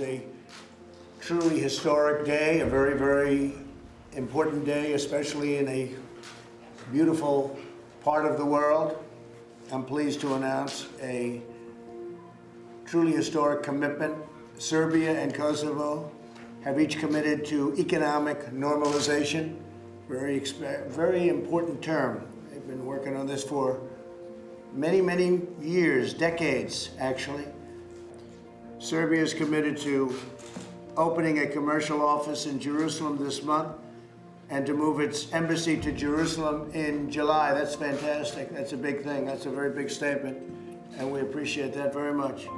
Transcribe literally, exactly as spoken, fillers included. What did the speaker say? is a truly historic day, a very, very important day, especially in a beautiful part of the world. I'm pleased to announce a truly historic commitment. Serbia and Kosovo have each committed to economic normalization, very, very important term. They've been working on this for many, many years, decades, actually. Serbia is committed to opening a commercial office in Jerusalem this month and to move its embassy to Jerusalem in July. That's fantastic. That's a big thing. That's a very big statement, and we appreciate that very much.